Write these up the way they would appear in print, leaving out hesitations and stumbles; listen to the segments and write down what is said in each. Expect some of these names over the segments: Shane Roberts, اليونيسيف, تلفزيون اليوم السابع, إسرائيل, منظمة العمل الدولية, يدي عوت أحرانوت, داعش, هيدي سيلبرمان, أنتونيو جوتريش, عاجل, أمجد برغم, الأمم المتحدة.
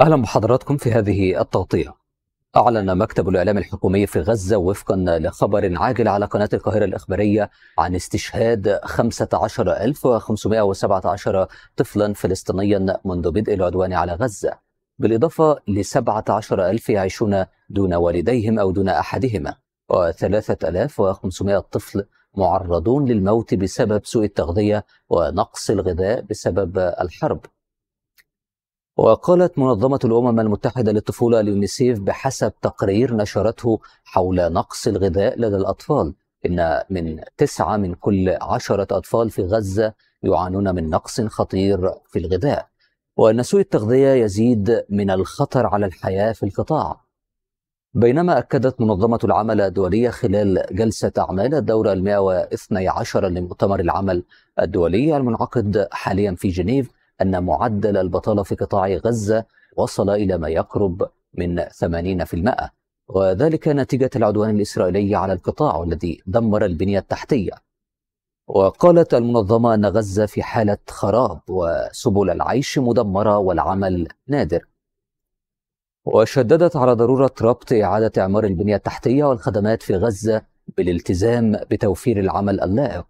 أهلا بحضراتكم في هذه التغطية. أعلن مكتب الإعلام الحكومي في غزة وفقا لخبر عاجل على قناة القاهرة الإخبارية عن استشهاد 15517 طفلا فلسطينيا منذ بدء العدوان على غزة، بالإضافة ل 17,000 يعيشون دون والديهم أو دون أحدهما، و 3,500 طفل معرضون للموت بسبب سوء التغذية ونقص الغذاء بسبب الحرب. وقالت منظمة الأمم المتحدة للطفولة اليونيسيف بحسب تقرير نشرته حول نقص الغذاء لدى الأطفال إن 9 من كل 10 أطفال في غزة يعانون من نقص خطير في الغذاء، وأن سوء التغذية يزيد من الخطر على الحياة في القطاع. بينما أكدت منظمة العمل الدولية خلال جلسة أعمال الدورة 112 لمؤتمر العمل الدولي المنعقد حاليا في جنيف أن معدل البطالة في قطاع غزة وصل إلى ما يقرب من 80%، وذلك نتيجة العدوان الإسرائيلي على القطاع الذي دمر البنية التحتية. وقالت المنظمة أن غزة في حالة خراب وسبل العيش مدمرة والعمل نادر، وشددت على ضرورة ربط إعادة إعمار البنية التحتية والخدمات في غزة بالالتزام بتوفير العمل اللائق.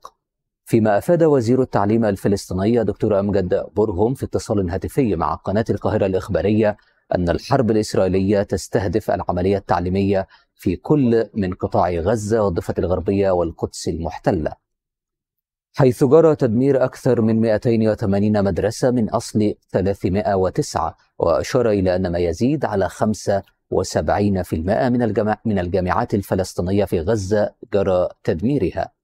فيما أفاد وزير التعليم الفلسطيني دكتور أمجد برغم في اتصال هاتفي مع قناة القاهرة الإخبارية أن الحرب الإسرائيلية تستهدف العملية التعليمية في كل من قطاع غزة والضفة الغربية والقدس المحتلة، حيث جرى تدمير أكثر من 280 مدرسة من أصل 309، وأشار إلى أن ما يزيد على 75% من الجامعات الفلسطينية في غزة جرى تدميرها.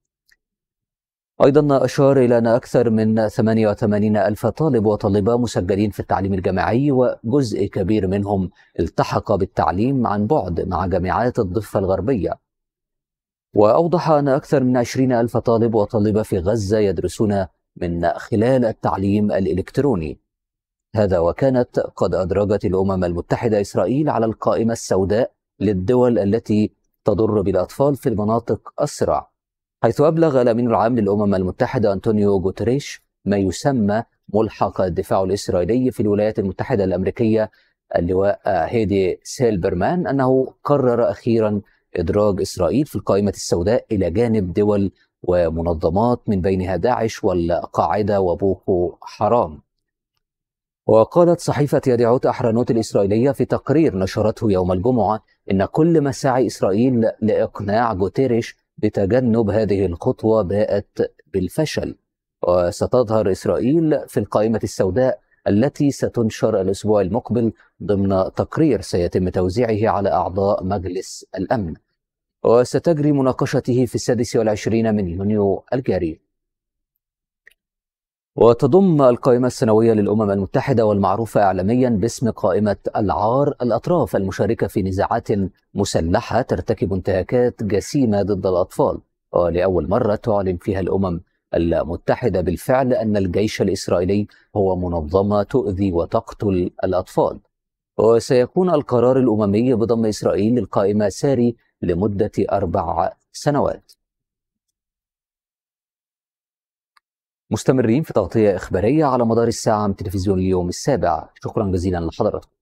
أيضا أشار إلى أن أكثر من 88,000 طالب وطالبة مسجلين في التعليم الجامعي، وجزء كبير منهم التحق بالتعليم عن بعد مع جامعات الضفة الغربية. وأوضح أن أكثر من 20,000 طالب وطالبة في غزة يدرسون من خلال التعليم الإلكتروني. هذا وكانت قد أدرجت الأمم المتحدة إسرائيل على القائمة السوداء للدول التي تضر بالأطفال في المناطق أسرع، حيث أبلغ الأمين العام للأمم المتحدة أنتونيو جوتريش ما يسمى ملحق الدفاع الإسرائيلي في الولايات المتحدة الأمريكية اللواء هيدي سيلبرمان أنه قرر أخيرا إدراج إسرائيل في القائمة السوداء إلى جانب دول ومنظمات من بينها داعش والقاعدة وبوكو حرام. وقالت صحيفة يدي عوت أحرانوت الإسرائيلية في تقرير نشرته يوم الجمعة إن كل مساعي إسرائيل لإقناع جوتريش بتجنب هذه الخطوة باءت بالفشل، وستظهر إسرائيل في القائمة السوداء التي ستنشر الأسبوع المقبل ضمن تقرير سيتم توزيعه على أعضاء مجلس الأمن، وستجري مناقشته في 26 من يونيو الجاري. وتضم القائمة السنوية للأمم المتحدة والمعروفة إعلاميا باسم قائمة العار الأطراف المشاركة في نزاعات مسلحة ترتكب انتهاكات جسيمة ضد الأطفال، ولأول مرة تعلن فيها الأمم المتحدة بالفعل أن الجيش الإسرائيلي هو منظمة تؤذي وتقتل الأطفال. وسيكون القرار الأممي بضم إسرائيل للقائمة ساري لمدة 4 سنوات. مستمرين في تغطية إخبارية على مدار الساعة من تلفزيون اليوم السابع. شكرا جزيلا لحضراتكم.